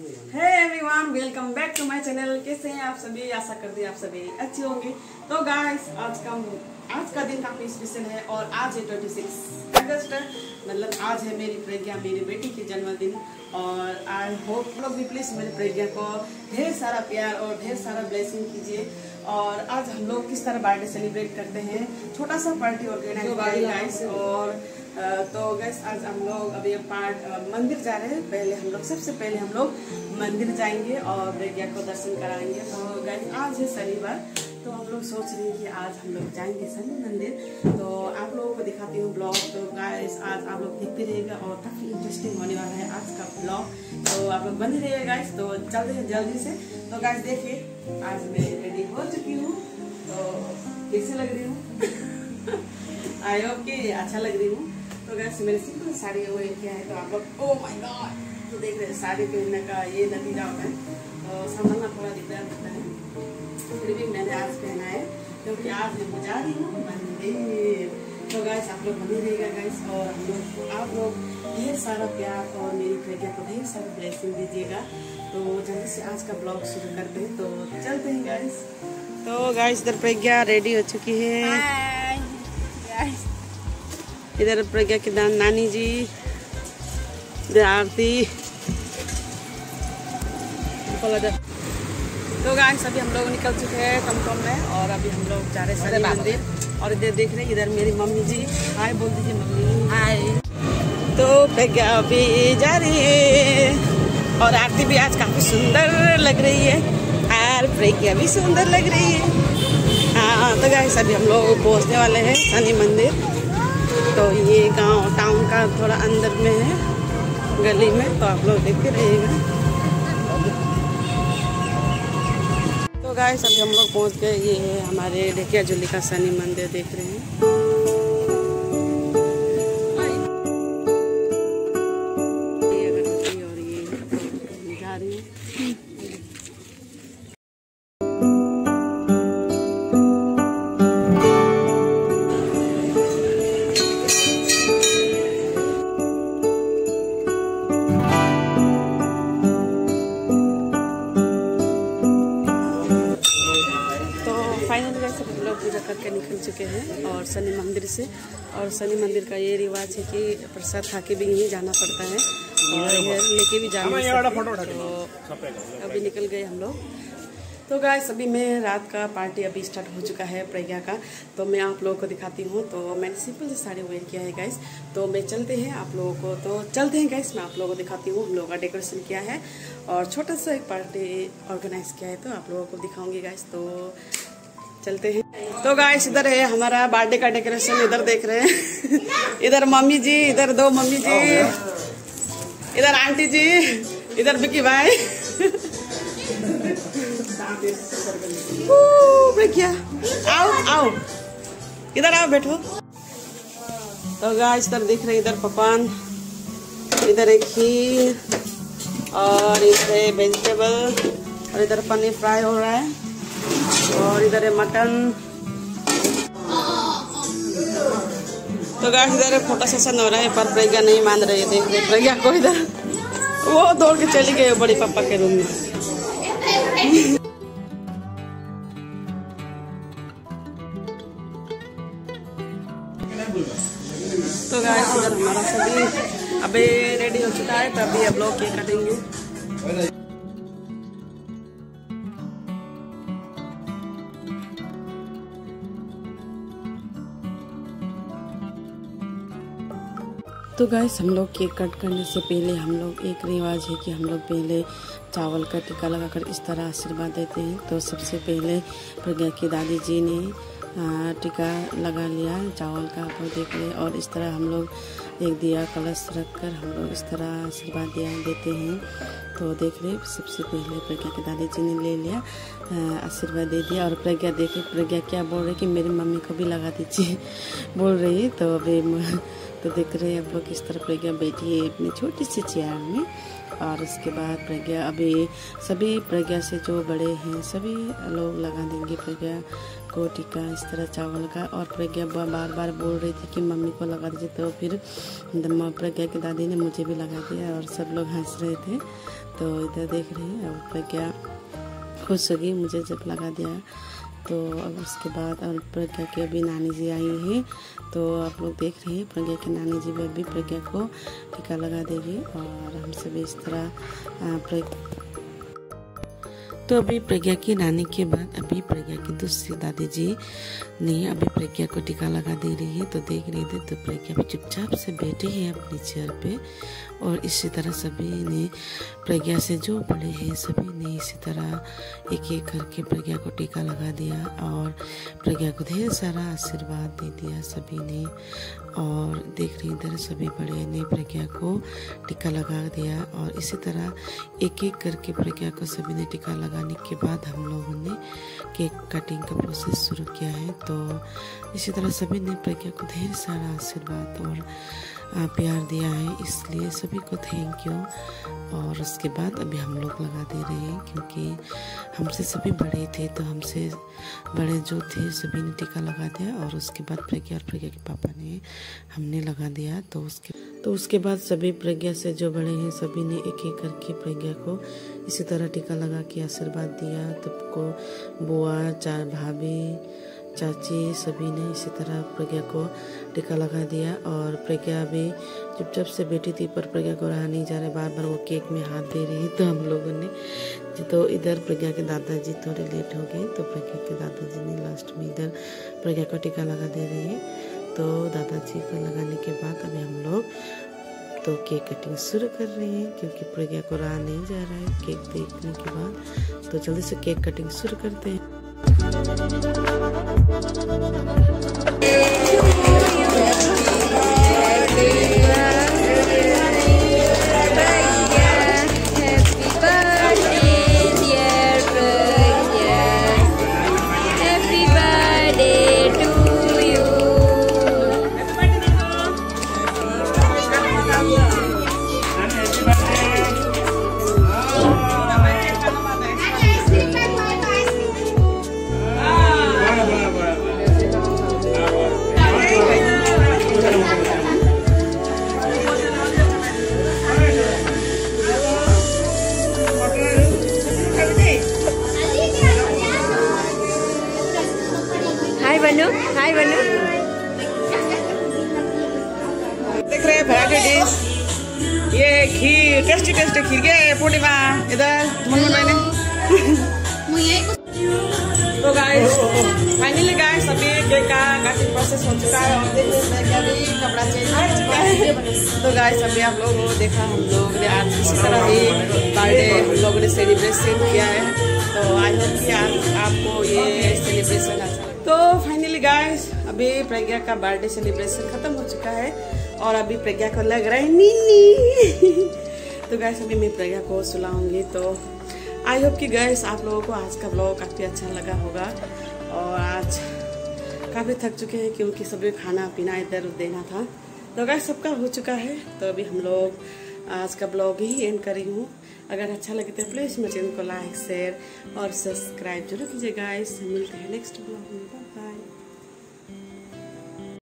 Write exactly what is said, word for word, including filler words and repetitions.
Hey everyone, welcome back to my channel. कैसे हैं आप सभी? आशा करते हैं आप सभी अच्छे होंगे। तो गाइस, आज का आज का दिन काफ़ी स्पेशल है और आज है छब्बीस अगस्त, मतलब आज है मेरी प्रज्ञा, मेरी बेटी के जन्मदिन। और आई होप लोग भी प्लीज़ मेरी प्रज्ञा को ढेर सारा प्यार और ढेर सारा ब्लेसिंग कीजिए। और आज हम लोग किस तरह बर्थडे सेलिब्रेट करते हैं, छोटा सा पार्टी ऑर्गेनाइज किया गाइस। और तो गाइस, आज हम लोग अभी पार्ट मंदिर जा रहे हैं। पहले हम लोग सबसे पहले हम लोग मंदिर जाएंगे और प्रज्ञा को दर्शन कराएंगे। तो गाइस, आज है शनिवार, तो हम लोग सोच रहे हैं कि आज हम लोग जाएंगे शनि मंदिर। तो आप लोगों को दिखाती हूँ ब्लॉग। तो गाइस, आज आप लोग देखते रहेगा और काफ़ी इंटरेस्टिंग होने वाला है आज का ब्लॉग। तो आप लोग बने रहिएगा गाइस। तो जल्दी जल्दी से तो गाइस देखिए, आज मैं रेडी हो चुकी हूँ। तो कैसे लग रही हूँ? आई होप कि अच्छा लग रही हूँ। तो गैस, मैंने सिंपल साड़ी वेयर किया है। तो आप लोग ओ माय गॉड, तो देख रहे हैं साड़ी पहनने का ये नतीजा होता है। तो संभालना थोड़ा दिखता रहता है, फिर भी मैंने आज पहना है क्योंकि आज मैं जा रही हूँ मंदिर। तो गैस, आप लोग बने रहिएगा गैस। और हम लोग आप लोग ढेर सारा प्यार और मेरी प्रज्ञा को ढेर सारी ब्लेसिंग दीजिएगा। तो जल्दी से आज का ब्लॉग शुरू करते हैं। तो चलते हैं गैस। तो गैस, इधर प्रज्ञा रेडी हो चुकी है। इधर प्रज्ञा के दान नानी जी, इधर आरती। तो गाइस, अभी हम लोग निकल चुके हैं टमटम में और अभी हम लोग जा रहे हैं शनि मंदिर। और इधर देख रहे हैं, इधर मेरी मम्मी जी। हाय बोल दीजिए मम्मी, हाय। तो प्रज्ञा अभी जा रही है और आरती भी आज काफी सुंदर लग रही है और प्रज्ञा भी सुंदर लग रही है। हाँ, तो गाइस, अभी हम लोग पहुँचने वाले हैं शनि मंदिर। तो ये गांव टाउन का थोड़ा अंदर में है, गली में। तो आप लोग देखते रहिएगा। तो गाइस, अभी हम लोग पहुंच गए। ये है हमारे ढेकिया झुली का शनि मंदिर, देख रहे हैं। पूजा करके निकल चुके हैं और शनि मंदिर से। और शनि मंदिर का ये रिवाज है कि प्रसाद खा के भी यहीं जाना पड़ता है और लेके भी जाना पड़ता है। तो अभी निकल गए हम लोग। तो गाइस, अभी मैं रात का पार्टी अभी स्टार्ट हो चुका है प्रज्ञा का। तो मैं आप लोगों को दिखाती हूँ। तो मैंने सिंपल से साड़ी वेयर किया है गाइस। तो मैं चलते हैं आप लोगों को तो चलते हैं गाइस, मैं आप लोगों को दिखाती हूँ। हम लोगों का डेकोरेशन किया है और छोटा सा एक पार्टी ऑर्गेनाइज किया है। तो आप लोगों को दिखाऊँगी गाइस। तो चलते हैं। तो गाइस, इधर है हमारा बर्थडे का डेकोरेशन। इधर देख रहे हैं इधर मम्मी जी, इधर दो मम्मी जी, इधर आंटी जी, इधर बिक्की भाई। क्या आओ आओ इधर आओ बैठो। तो गाइस, इधर देख रहे हैं, इधर पकवान, इधर एक खीर और इधर है वेजिटेबल और इधर पनीर फ्राई हो रहा है और इधर है मटन। तो गाइस, इधर फोटो सेशन हो रहा है पर प्रज्ञा नहीं मान रही है। देख रहे प्रज्ञा को, इधर वो दौड़ के चली गई बड़ी पापा के रूम में। तो गाइस, इधर हमारा सभी अभी रेडी हो चुका है। तभी अब लोग केक काटेंगे। तो गाइस, हम लोग केक कट करने से पहले हम लोग एक रिवाज है कि हम लोग पहले चावल का टीका लगाकर इस तरह आशीर्वाद देते हैं। तो सबसे पहले प्रज्ञा की दादी जी ने टीका लगा लिया चावल का, आप लोग देख ले। और इस तरह हम लोग एक दिया कलश रखकर हम लोग इस तरह आशीर्वाद दिया देते हैं। तो देख ले, सबसे पहले प्रज्ञा की दादी जी ने ले लिया, आशीर्वाद दे दिया। और प्रज्ञा देखे, प्रज्ञा क्या बोल रही कि मेरी मम्मी को भी लगा दीजिए बोल रही है। तो अभी तो देख रहे हैं आप लोग किस तरह प्रज्ञा बैठी है अपनी छोटी सी चेयर में। और इसके बाद प्रज्ञा अभी सभी प्रज्ञा से जो बड़े हैं सभी लोग लगा देंगे प्रज्ञा को टीका इस तरह चावल का। और प्रज्ञा बार बार बोल रही थी कि मम्मी को लगा दीजिए, तो फिर प्रज्ञा की दादी ने मुझे भी लगा दिया और सब लोग हंस रहे थे। तो इधर देख रहे हैं और प्रज्ञा खुश होगी मुझे जब लगा दिया। तो अब उसके बाद और प्रज्ञा के अभी नानी जी आई हैं, तो आप लोग देख रहे हैं प्रज्ञा के नानी जी भी अभी प्रज्ञा को टीका लगा देगी और हम सभी इस तरह प्रज्ञा। तो अभी प्रज्ञा की नानी के बाद अभी प्रज्ञा की दूसरी दादी जी ने अभी प्रज्ञा को टीका लगा दे रही है। तो देख रहे थे तो प्रज्ञा भी चुपचाप से बैठी है अपनी चेयर पे और इसी तरह सभी ने प्रज्ञा से जो बड़े हैं सभी ने इसी तरह एक एक करके प्रज्ञा को टीका लगा दिया और प्रज्ञा को ढेर सारा आशीर्वाद दे दिया सभी ने। और देख रही इधर सभी बड़े ने प्रज्ञा को टीका लगा दिया और इसी तरह एक एक करके प्रज्ञा को सभी ने टीका लगाने के बाद हम लोगों ने केक कटिंग का प्रोसेस शुरू किया है। तो इसी तरह सभी ने प्रज्ञा को ढेर सारा आशीर्वाद और प्यार दिया है, इसलिए सभी को थैंक यू। और उसके बाद अभी हम लोग लगा दे रहे हैं क्योंकि हमसे सभी बड़े थे, तो हमसे बड़े जो थे सभी ने टीका लगा दिया और उसके बाद प्रज्ञा और प्रज्ञा के पापा ने हमने लगा दिया। तो उसके तो उसके बाद सभी प्रज्ञा से जो बड़े हैं सभी ने एक एक करके प्रज्ञा को इसी तरह टीका लगा के आशीर्वाद दिया। तुमको बुआ चार भाभी चाची सभी ने इसी तरह प्रज्ञा को टीका लगा दिया। और प्रज्ञा भी चुपचाप से बैठी थी पर प्रज्ञा को रहा नहीं जा रहा, बार बार वो केक में हाथ दे रही। तो हम लोगों ने तो इधर प्रज्ञा के दादाजी थोड़े लेट हो गए, तो प्रज्ञा के दादाजी ने लास्ट में इधर प्रज्ञा को टीका लगा दे रही है। तो दादाजी को लगाने के बाद अभी हम लोग तो केक कटिंग शुरू कर रहे हैं क्योंकि प्रज्ञा को रहा नहीं जा रहा है केक देखने के बाद। तो जल्दी से केक कटिंग शुरू करते हैं। हाय बनु, देख रहे हैं पराठे डिश, ये खीर टेस्टी टेस्टी खीर गए पूर्णिमा इधर मम्मी मैंने। तो गाइस फाइनली गाइस अभी केक का कटिंग प्रोसेस हो चुका है और देखिए मैं क्या भी कपड़ा चेंज कर चुका है। तो गाइस अभी आप लोगों ने देखा हम लोग ने आज इसी तरह ही बर्थडे हम लोगों ने सेलिब्रेशन किया है। तो आई होप कि आपको ये सेलिब्रेशन अच्छा। तो फाइनली गाइस अभी प्रज्ञा का बर्थडे सेलिब्रेशन खत्म हो चुका है और अभी प्रज्ञा को लग रहा है नीनी। तो गाइस अभी मैं प्रज्ञा को सुलाऊंगी। तो आई होप कि गाइस आप लोगों को आज का ब्लॉग काफ़ी अच्छा लगा होगा। और आज काफ़ी थक चुके हैं क्योंकि सभी खाना पीना इधर देना था। तो गाइस सबका हो चुका है, तो अभी हम लोग आज का ब्लॉग ही एंड करी हूँ। अगर अच्छा लगे तो प्लीज़ मेरे चैनल को लाइक शेयर और सब्सक्राइब जरूर कीजिएगा। इससे मिलते हैं नेक्स्ट ब्लॉग में। बाय।